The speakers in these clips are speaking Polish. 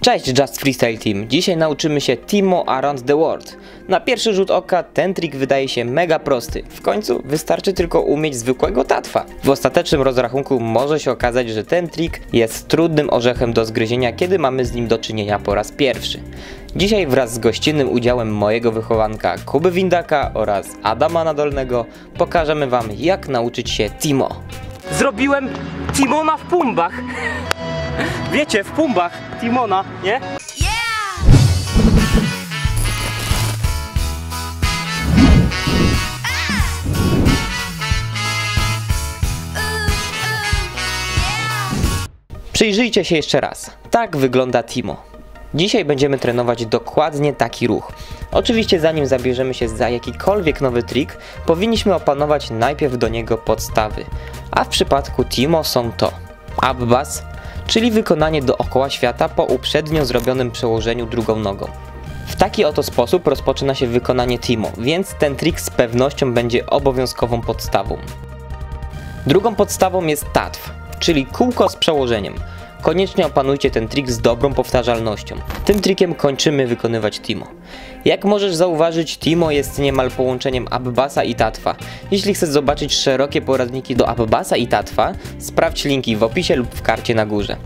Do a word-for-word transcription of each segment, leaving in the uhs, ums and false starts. Cześć Just Freestyle Team, dzisiaj nauczymy się Timo Around the World. Na pierwszy rzut oka ten trik wydaje się mega prosty, w końcu wystarczy tylko umieć zwykłego tatwa. W ostatecznym rozrachunku może się okazać, że ten trik jest trudnym orzechem do zgryzienia, kiedy mamy z nim do czynienia po raz pierwszy. Dzisiaj wraz z gościnnym udziałem mojego wychowanka Kuby Windaka oraz Adama Nadolnego pokażemy wam, jak nauczyć się Timo. Zrobiłem Timona w pumbach! Wiecie, w pumbach Timona, nie? Przyjrzyjcie się jeszcze raz. Tak wygląda Timo. Dzisiaj będziemy trenować dokładnie taki ruch. Oczywiście zanim zabierzemy się za jakikolwiek nowy trik, powinniśmy opanować najpierw do niego podstawy. A w przypadku Timo są to ABBAS, czyli wykonanie dookoła świata po uprzednio zrobionym przełożeniu drugą nogą. W taki oto sposób rozpoczyna się wykonanie Timo, więc ten trik z pewnością będzie obowiązkową podstawą. Drugą podstawą jest tatw, czyli kółko z przełożeniem. Koniecznie opanujcie ten trik z dobrą powtarzalnością. Tym trikiem kończymy wykonywać Timo. Jak możesz zauważyć, Timo jest niemal połączeniem abbasa i tatwa. Jeśli chcesz zobaczyć szerokie poradniki do abbasa i tatwa, sprawdź linki w opisie lub w karcie na górze.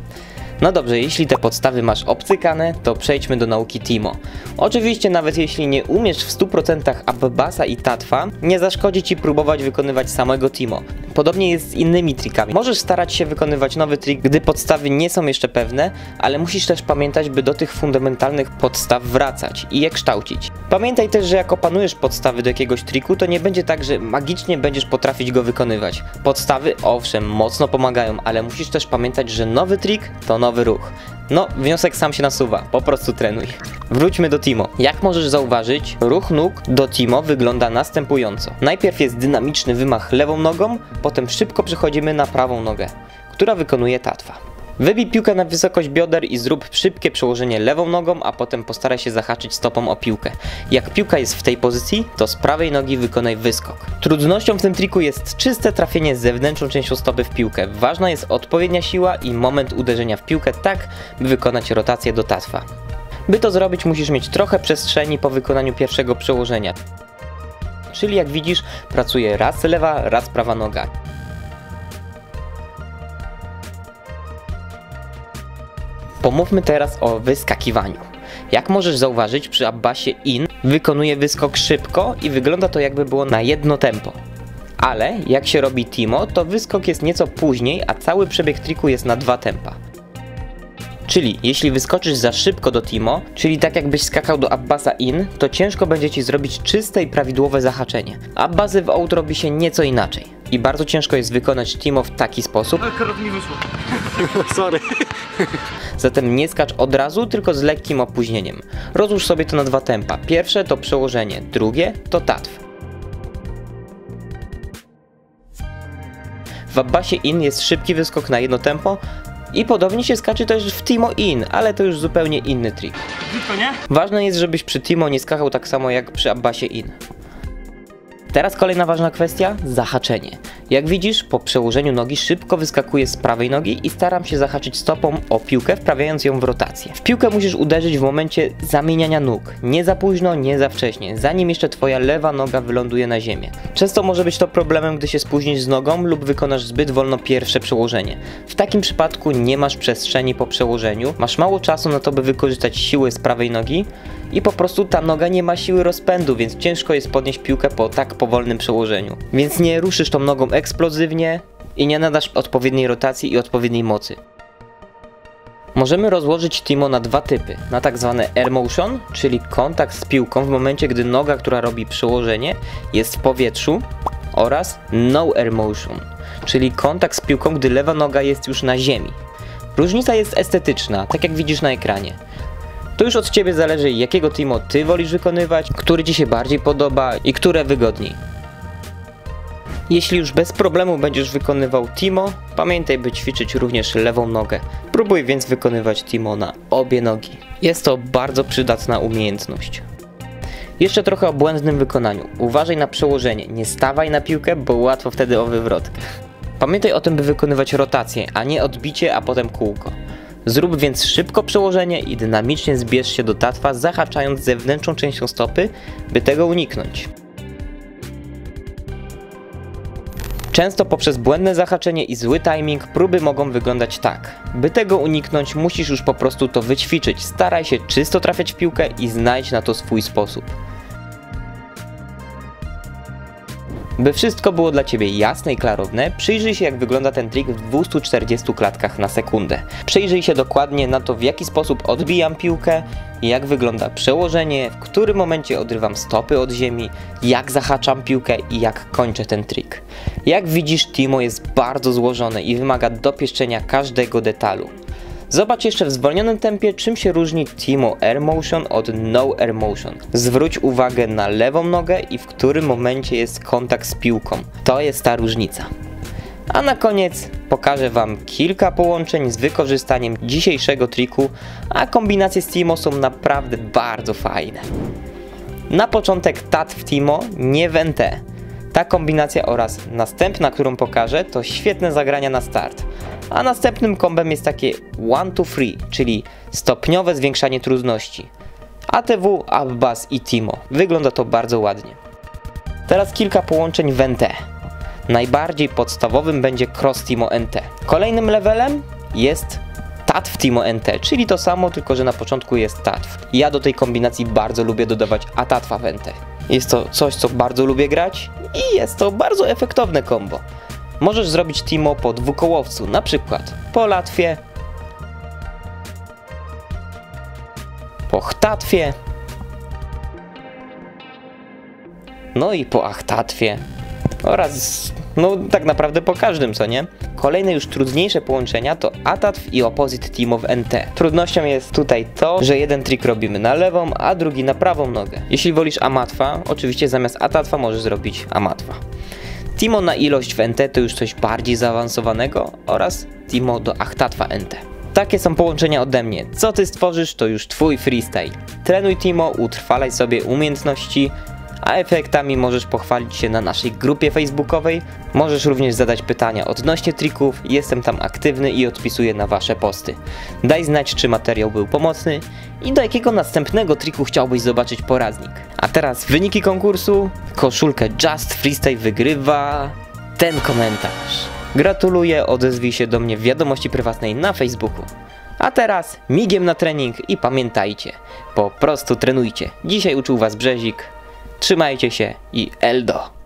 No dobrze, jeśli te podstawy masz obcykane, to przejdźmy do nauki Timo. Oczywiście nawet jeśli nie umiesz w stu procentach abbasa i tatwa, nie zaszkodzi ci próbować wykonywać samego Timo. Podobnie jest z innymi trikami. Możesz starać się wykonywać nowy trik, gdy podstawy nie są jeszcze pewne, ale musisz też pamiętać, by do tych fundamentalnych podstaw wracać i je kształcić. Pamiętaj też, że jak opanujesz podstawy do jakiegoś triku, to nie będzie tak, że magicznie będziesz potrafić go wykonywać. Podstawy, owszem, mocno pomagają, ale musisz też pamiętać, że nowy trik to nowy Nowy ruch. No, wniosek sam się nasuwa, po prostu trenuj. Wróćmy do Timo. Jak możesz zauważyć, ruch nóg do Timo wygląda następująco. Najpierw jest dynamiczny wymach lewą nogą, potem szybko przechodzimy na prawą nogę, która wykonuje tatwa. Wybij piłkę na wysokość bioder i zrób szybkie przełożenie lewą nogą, a potem postaraj się zahaczyć stopą o piłkę. Jak piłka jest w tej pozycji, to z prawej nogi wykonaj wyskok. Trudnością w tym triku jest czyste trafienie zewnętrzną częścią stopy w piłkę. Ważna jest odpowiednia siła i moment uderzenia w piłkę tak, by wykonać rotację do tatwa. By to zrobić, musisz mieć trochę przestrzeni po wykonaniu pierwszego przełożenia. Czyli jak widzisz, pracuje raz lewa, raz prawa noga. Pomówmy teraz o wyskakiwaniu. Jak możesz zauważyć, przy abbasie in wykonuje wyskok szybko i wygląda to, jakby było na jedno tempo. Ale jak się robi Timo, to wyskok jest nieco później, a cały przebieg triku jest na dwa tempa. Czyli jeśli wyskoczysz za szybko do Timo, czyli tak jakbyś skakał do abbasa in, to ciężko będzie ci zrobić czyste i prawidłowe zahaczenie. Abbasy w out robi się nieco inaczej. I bardzo ciężko jest wykonać Timo w taki sposób. Akurat mi wyszło. Sorry. Zatem nie skacz od razu, tylko z lekkim opóźnieniem. Rozłóż sobie to na dwa tempa. Pierwsze to przełożenie, drugie to tatw. W abbasie in jest szybki wyskok na jedno tempo i podobnie się skaczy też w Timo in, ale to już zupełnie inny trik. Ważne jest, żebyś przy Timo nie skakał tak samo jak przy abbasie in. Teraz kolejna ważna kwestia, zahaczenie. Jak widzisz, po przełożeniu nogi szybko wyskakuję z prawej nogi i staram się zahaczyć stopą o piłkę, wprawiając ją w rotację. W piłkę musisz uderzyć w momencie zamieniania nóg. Nie za późno, nie za wcześnie, zanim jeszcze twoja lewa noga wyląduje na ziemię. Często może być to problemem, gdy się spóźnisz z nogą lub wykonasz zbyt wolno pierwsze przełożenie. W takim przypadku nie masz przestrzeni po przełożeniu, masz mało czasu na to, by wykorzystać siły z prawej nogi i po prostu ta noga nie ma siły rozpędu, więc ciężko jest podnieść piłkę po tak powolnym przełożeniu. Więc nie ruszysz tą nogą eksplozywnie i nie nadasz odpowiedniej rotacji i odpowiedniej mocy. Możemy rozłożyć Timo na dwa typy, na tak zwane air motion, czyli kontakt z piłką w momencie, gdy noga, która robi przełożenie, jest w powietrzu, oraz no air motion, czyli kontakt z piłką, gdy lewa noga jest już na ziemi. Różnica jest estetyczna, tak jak widzisz na ekranie. To już od ciebie zależy, jakiego Timo ty wolisz wykonywać, który ci się bardziej podoba i które wygodniej. Jeśli już bez problemu będziesz wykonywał Timo, pamiętaj, by ćwiczyć również lewą nogę. Próbuj więc wykonywać Timo na obie nogi. Jest to bardzo przydatna umiejętność. Jeszcze trochę o błędnym wykonaniu. Uważaj na przełożenie, nie stawaj na piłkę, bo łatwo wtedy o wywrotkę. Pamiętaj o tym, by wykonywać rotację, a nie odbicie, a potem kółko. Zrób więc szybko przełożenie i dynamicznie zbierz się do tatwa, zahaczając zewnętrzną częścią stopy, by tego uniknąć. Często poprzez błędne zahaczenie i zły timing próby mogą wyglądać tak. By tego uniknąć, musisz już po prostu to wyćwiczyć. Staraj się czysto trafiać w piłkę i znajdź na to swój sposób. By wszystko było dla Ciebie jasne i klarowne, przyjrzyj się, jak wygląda ten trik w dwustu czterdziestu klatkach na sekundę. Przyjrzyj się dokładnie na to, w jaki sposób odbijam piłkę, jak wygląda przełożenie, w którym momencie odrywam stopy od ziemi, jak zahaczam piłkę i jak kończę ten trik. Jak widzisz, Timo jest bardzo złożone i wymaga dopieszczenia każdego detalu. Zobacz jeszcze w zwolnionym tempie, czym się różni Timo Air Motion od No Air Motion. Zwróć uwagę na lewą nogę i w którym momencie jest kontakt z piłką. To jest ta różnica. A na koniec pokażę Wam kilka połączeń z wykorzystaniem dzisiejszego triku, a kombinacje z Timo są naprawdę bardzo fajne. Na początek tatw Timo, nie wente. Ta kombinacja oraz następna, którą pokażę, to świetne zagrania na start. A następnym kombem jest takie one two three, czyli stopniowe zwiększanie trudności. A T W, ABBAS i Timo. Wygląda to bardzo ładnie. Teraz kilka połączeń w N T. Najbardziej podstawowym będzie cross Timo N T. Kolejnym levelem jest tatw Timo N T, czyli to samo, tylko że na początku jest tatw. Ja do tej kombinacji bardzo lubię dodawać atatwa w N T. Jest to coś, co bardzo lubię grać i jest to bardzo efektowne kombo. Możesz zrobić Timo po dwukołowcu, na przykład po latwie, po chtatwie, no i po achtatwie oraz no tak naprawdę po każdym, co nie? Kolejne już trudniejsze połączenia to atatw i opozyt Timo w N T. Trudnością jest tutaj to, że jeden trik robimy na lewą, a drugi na prawą nogę. Jeśli wolisz amatwa, oczywiście zamiast atatwa możesz zrobić amatwa. Timo na ilość w N T to już coś bardziej zaawansowanego oraz Timo do achtatwa N T. Takie są połączenia ode mnie. Co Ty stworzysz, to już Twój freestyle. Trenuj Timo, utrwalaj sobie umiejętności, a efektami możesz pochwalić się na naszej grupie facebookowej. Możesz również zadać pytania odnośnie trików, jestem tam aktywny i odpisuję na Wasze posty. Daj znać, czy materiał był pomocny i do jakiego następnego triku chciałbyś zobaczyć poradnik. A teraz wyniki konkursu. Koszulkę Just Freestyle wygrywa ten komentarz. Gratuluję, odezwij się do mnie w wiadomości prywatnej na Facebooku. A teraz migiem na trening i pamiętajcie, po prostu trenujcie. Dzisiaj uczył Was Brzezik. Trzymajcie się i Eldo!